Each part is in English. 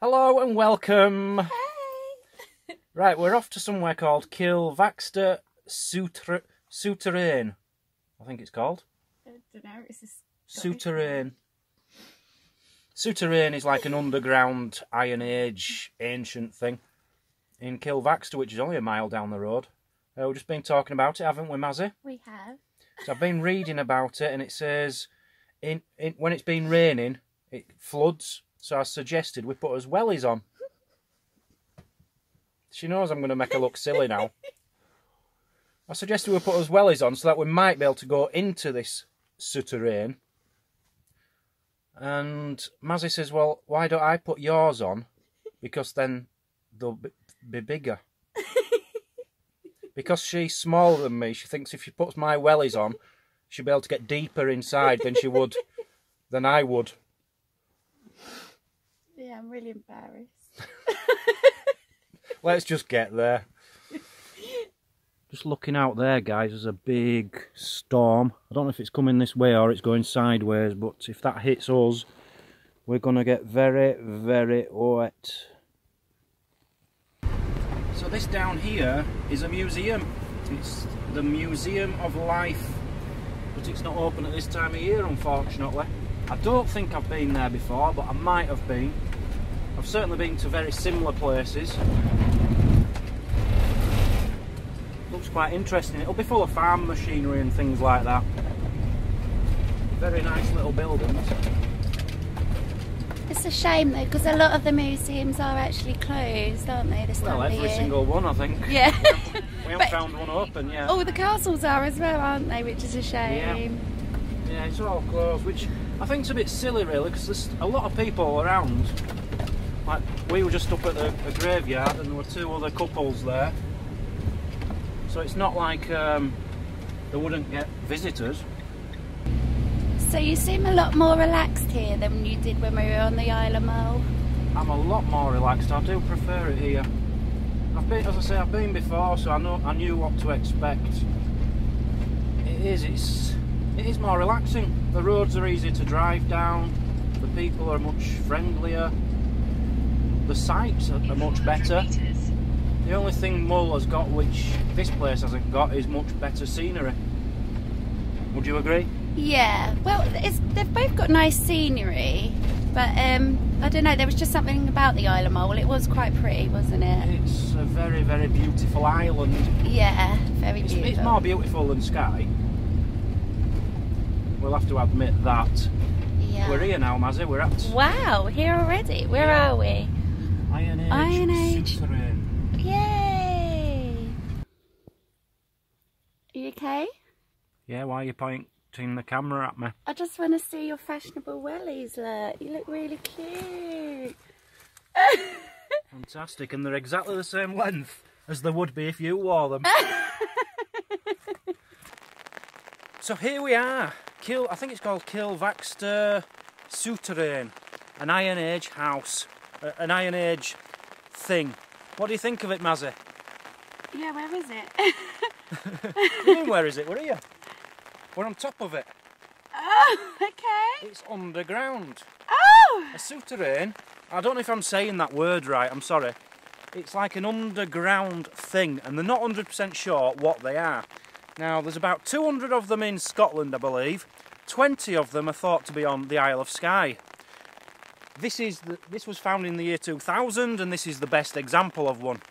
Hello and welcome. Hey. Right, we're off to somewhere called Kilvaxter Souterrain. I think it's called. I don't know. It's a Souterrain. Souterrain is like an underground Iron Age ancient thing in Kilvaxter, which is only a mile down the road. We've just been talking about it, haven't we, Mazzy? We have. So I've been reading about it, and it says when it's been raining, it floods. So I suggested we put as wellies on. She knows I'm going to make her look silly now. I suggested we put as wellies on so that we might be able to go into this souterrain. And Mazzy says, well, why don't I put yours on? Because then they'll be bigger. Because she's smaller than me, she thinks if she puts my wellies on, she'll be able to get deeper inside than I would. Yeah, I'm really embarrassed. Let's just get there. Just looking out there, guys, there's a big storm. I don't know if it's coming this way or it's going sideways, but if that hits us, we're going to get very, very wet. So this down here is a museum. It's the Museum of Life, but it's not open at this time of year, unfortunately. I don't think I've been there before, but I might have been. I've certainly been to very similar places. Looks quite interesting. It'll be full of farm machinery and things like that. Very nice little buildings. It's a shame though, because a lot of the museums are actually closed, aren't they? This time of year. Well, every single one, I think. Yeah. We haven't found one open yet. All the castles are as well, aren't they? Which is a shame. Yeah, yeah, it's all closed, which I think's a bit silly, really, because there's a lot of people around. Like, we were just up at the graveyard, and there were two other couples there. So it's not like they wouldn't get visitors. So you seem a lot more relaxed here than you did when we were on the Isle of Mull. I'm a lot more relaxed. I do prefer it here. I've been, as I say, I've been before, so I knew what to expect. It is more relaxing. The roads are easy to drive down. The people are much friendlier. The sights are much better. The only thing Mull has got, which this place hasn't got, is much better scenery. Would you agree? Yeah, well, they've both got nice scenery, but I don't know, there was just something about the Isle of Mull. It was quite pretty, wasn't it? It's a very, very beautiful island. Yeah, very beautiful. It's more beautiful than Skye. We'll have to admit that. Yeah. We're here now, Mazzy, we're at... Wow, here already? Where are we? Iron Age. Souterrain. Yay! Are you okay? Yeah, why are you pointing the camera at me? I just want to see your fashionable wellies, look. You look really cute. Fantastic, and they're exactly the same length as they would be if you wore them. So here we are, I think it's called Kilvaxter Souterrain, an Iron Age house, an Iron Age thing. What do you think of it, Mazzy? Yeah, where is it? What do you mean, where is it? We're here. We're on top of it. Oh, okay. It's underground. Oh! A souterrain. I don't know if I'm saying that word right, I'm sorry. It's like an underground thing, and they're not 100% sure what they are. Now, there's about 200 of them in Scotland, I believe. 20 of them are thought to be on the Isle of Skye. This was found in the year 2000, and this is the best example of one.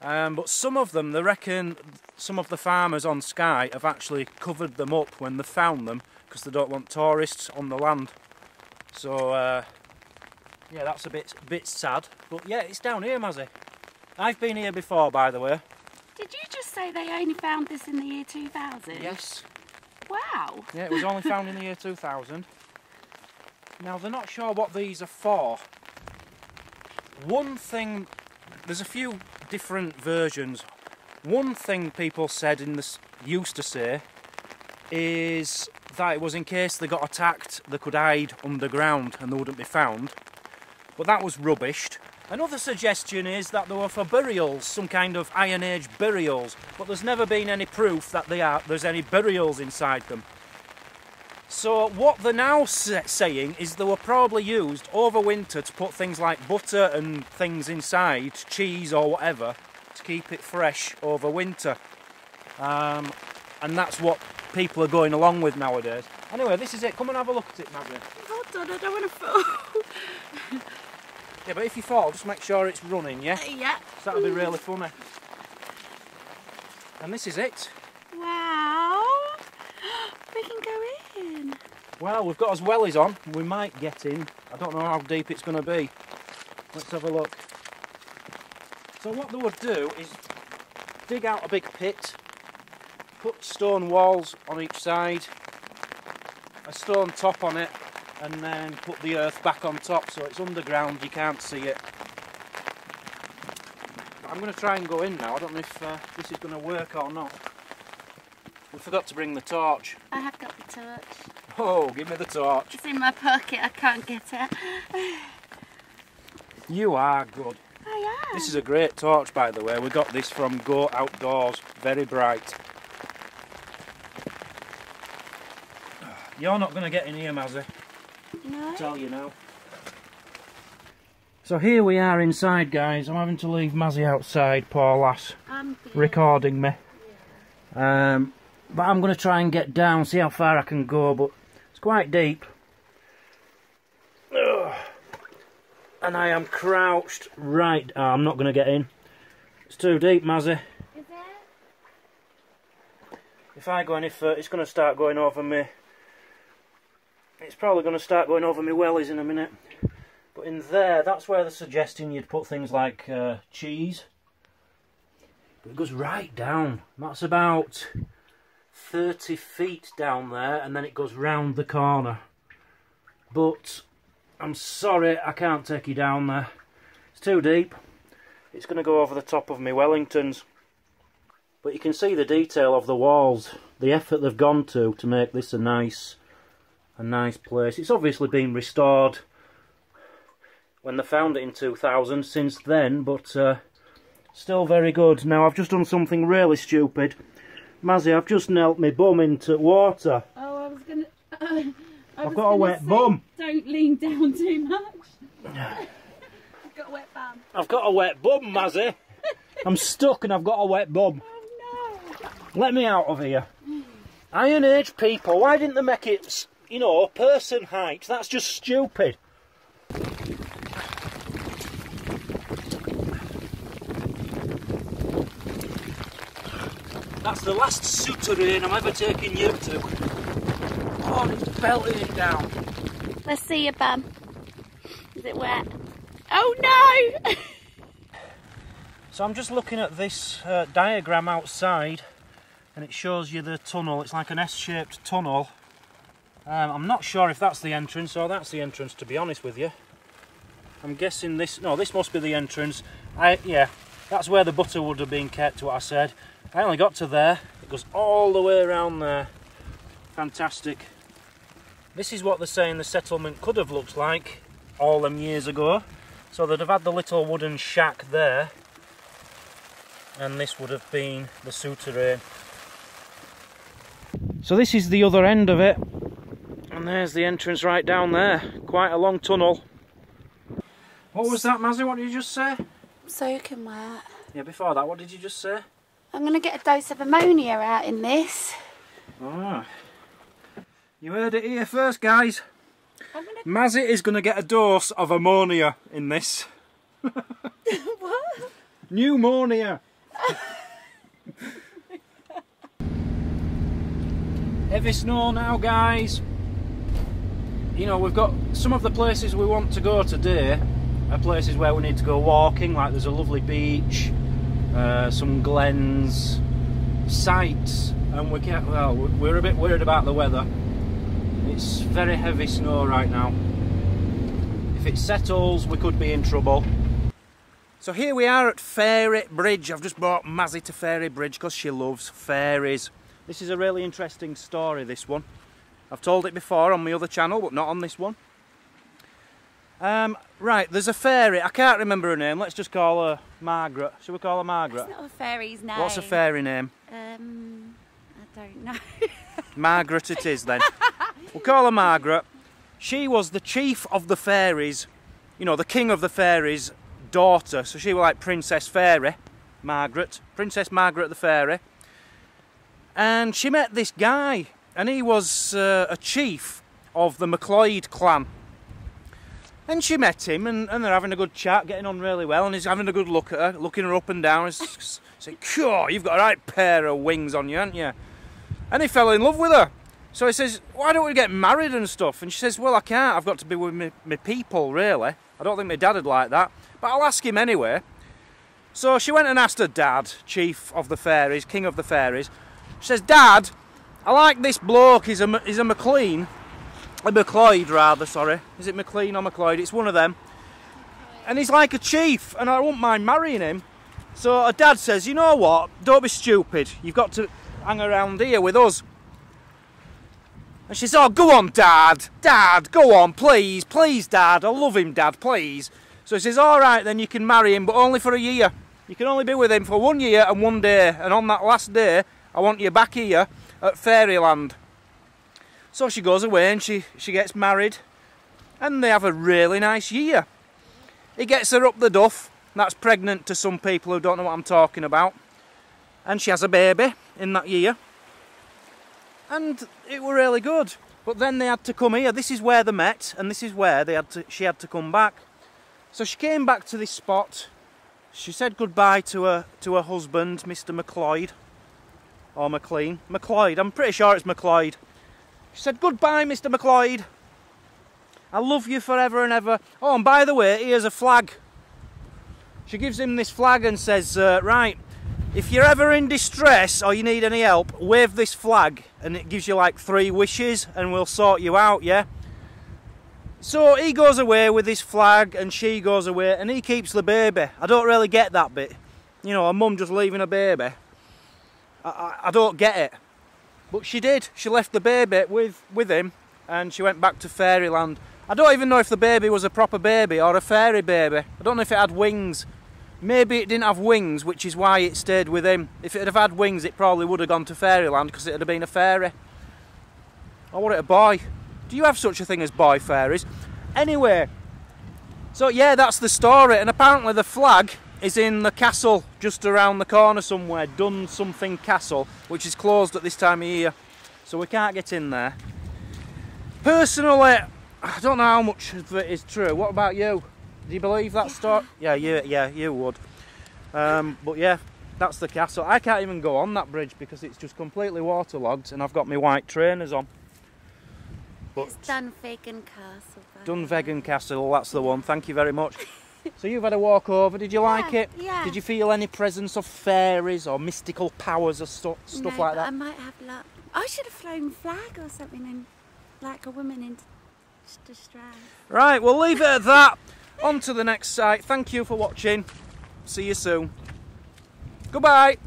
But some of them, they reckon some of the farmers on Skye have actually covered them up when they found them because they don't want tourists on the land. So, yeah, that's a bit sad. But yeah, it's down here, Mazzy. I've been here before, by the way. Did you just say they only found this in the year 2000? Yes. Wow. Yeah, it was only found in the year 2000. Now, they're not sure what these are for. One thing, there's a few different versions. One thing people said used to say is that it was in case they got attacked, they could hide underground and they wouldn't be found. But that was rubbished. Another suggestion is that they were for burials, some kind of Iron Age burials, but there's never been any proof that there's any burials inside them. So what they're now saying is they were probably used over winter to put things like butter and things inside, cheese or whatever, to keep it fresh over winter. And that's what people are going along with nowadays. Anyway, this is it. Come and have a look at it, Madeline. Hold on, I don't want to fall. Yeah, but if you fall, just make sure it's running, yeah? Yeah. So that'll be really funny. And this is it. Wow. We can go in. Well, we've got our wellies on. We might get in. I don't know how deep it's going to be. Let's have a look. So what they would do is dig out a big pit, put stone walls on each side, a stone top on it, and then put the earth back on top so it's underground, you can't see it. But I'm going to try and go in now. I don't know if this is going to work or not. We forgot to bring the torch. I have got the torch. Oh, give me the torch. It's in my pocket, I can't get it. You are good. I am. This is a great torch, by the way. We got this from Go Outdoors. Very bright. You're not going to get in here, Mazzy. No. I tell you now. So here we are inside, guys. I'm having to leave Mazzy outside, poor lass, recording me. Yeah. But I'm going to try and get down, see how far I can go, but it's quite deep. Ugh. And I am crouched right. Oh, I'm not going to get in. It's too deep, Mazzy. Is it? If I go any further, it's going to start going over me. It's probably going to start going over my wellies in a minute. But in there, that's where they're suggesting you'd put things like cheese. But it goes right down. That's about 30 feet down there, and then it goes round the corner. But I'm sorry, I can't take you down there. It's too deep. It's going to go over the top of me Wellingtons. But you can see the detail of the walls, the effort they've gone to make this a nice place. It's obviously been restored when they found it in 2000 since then, but still very good. Now, I've just done something really stupid. Mazzy, I've just knelt my bum into water. Oh, I was going to... I've got a wet bum. Don't lean down too much. I've got a wet bum. I've got a wet bum, Mazzy. I'm stuck and I've got a wet bum. Oh, no. Let me out of here. Iron Age people, why didn't they make it, you know, person height? That's just stupid. That's the last souterrain I'm ever taking you to. Oh, it's belting it down. Let's see your bum. Is it wet? Oh no! So I'm just looking at this diagram outside, and it shows you the tunnel. It's like an S-shaped tunnel. I'm not sure if that's the entrance or that's the entrance, to be honest with you. I'm guessing this... No, this must be the entrance. Yeah, that's where the butter would have been kept, what I said. I only got to there. It goes all the way around there. Fantastic. This is what they're saying the settlement could have looked like all them years ago. So they'd have had the little wooden shack there. And this would have been the souterrain. So this is the other end of it. And there's the entrance right down there. Quite a long tunnel. What was that, Mazzy? What did you just say? Soaking wet. Yeah, before that, what did you just say? I'm going to get a dose of ammonia out in this. Ah. You heard it here first, guys. Mazzy is going to get a dose of ammonia in this. What? Pneumonia. Heavy snow now, guys. You know, we've got some of the places we want to go today are places where we need to go walking, like there's a lovely beach, some glens, sights, and we can't, well, we're a bit worried about the weather. It's very heavy snow right now. If it settles, we could be in trouble. So here we are at Fairy Bridge. I've just brought Mazzy to Fairy Bridge because she loves fairies. This is a really interesting story, this one. I've told it before on my other channel, but not on this one. Right, there's a fairy. I can't remember her name. Let's just call her Margaret. Shall we call her Margaret? That's not a fairy's name. What's a fairy name? I don't know. Margaret it is then. We'll call her Margaret. She was the chief of the fairies, you know, the king of the fairies' daughter. So she was like Princess Fairy, Margaret. Princess Margaret the Fairy. And she met this guy, and he was a chief of the Macleod clan. And she met him, and they're having a good chat, getting on really well, and he's having a good look at her, looking her up and down, and saying, "Cool, you've got a right pair of wings on you, haven't you?" And he fell in love with her. So he says, "Why don't we get married and stuff?" And she says, "Well, I can't, I've got to be with my people, really. I don't think my dad would like that, but I'll ask him anyway." So she went and asked her dad, chief of the fairies, king of the fairies. She says, "Dad, I like this bloke, he's a Macleod. A Macleod rather, sorry. Is it Macleod or Macleod? It's one of them. And he's like a chief, and I wouldn't mind marrying him." So her dad says, "You know what, don't be stupid. You've got to hang around here with us." And she says, "Oh, go on, Dad. Dad, go on, please. Please, Dad. I love him, Dad, please." So he says, "All right, then you can marry him, but only for a year. You can only be with him for 1 year and 1 day. And on that last day, I want you back here at Fairyland." So she goes away and she gets married, and they have a really nice year. He gets her up the duff, that's pregnant to some people who don't know what I'm talking about, and she has a baby in that year, and it were really good. But then they had to come here. This is where they met, and this is where she had to come back. So she came back to this spot. She said goodbye to her husband, Mr. Macleod, or MacLean. Macleod, I'm pretty sure it's Macleod. She said, "Goodbye, Mr. Macleod. I love you forever and ever. Oh, and by the way, here's a flag." She gives him this flag and says, "Right, if you're ever in distress or you need any help, wave this flag, and it gives you like 3 wishes, and we'll sort you out, yeah?" So he goes away with his flag, and she goes away, and he keeps the baby. I don't really get that bit. You know, a mum just leaving a baby. I don't get it. But she did. She left the baby with him, and she went back to Fairyland. I don't even know if the baby was a proper baby or a fairy baby. I don't know if it had wings. Maybe it didn't have wings, which is why it stayed with him. If it had had wings, it probably would have gone to Fairyland because it would have been a fairy. Or was it a boy? Do you have such a thing as boy fairies? Anyway, so yeah, that's the story. And apparently the flag is in the castle just around the corner somewhere, Dun something Castle, which is closed at this time of year, so we can't get in there. Personally, I don't know how much of it is true. What about you? Do you believe that story? Yeah, you would. But yeah, that's the castle. I can't even go on that bridge because it's just completely waterlogged, and I've got my white trainers on. But it's Dunvegan Castle. Dunvegan Castle, that's the one. Thank you very much. So you've had a walk over, did you like it? Yeah. Did you feel any presence of fairies or mystical powers or stuff like that? I might have luck. I should have flown flag or something, and like a woman in distress. Right, we'll leave it at that. On to the next site. Thank you for watching. See you soon. Goodbye.